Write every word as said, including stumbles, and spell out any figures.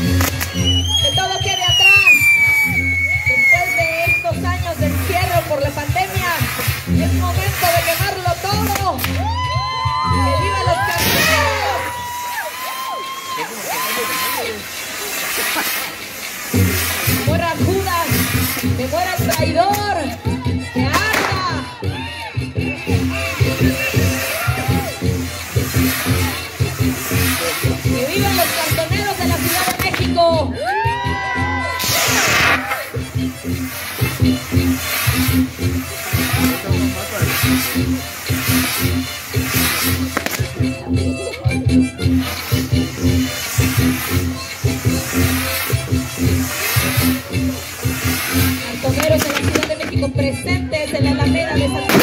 de todo lo que de atrás. Después de estos años de encierro por la pandemia, es momento de quemarlo todo. ¡Que viva los cartoneros! ¡Muera Judas! ¡Que muera traidor! ¡Que vivan los cartoneros de la Ciudad de México! Cartoneros de la Ciudad de México presentes en la Alameda de San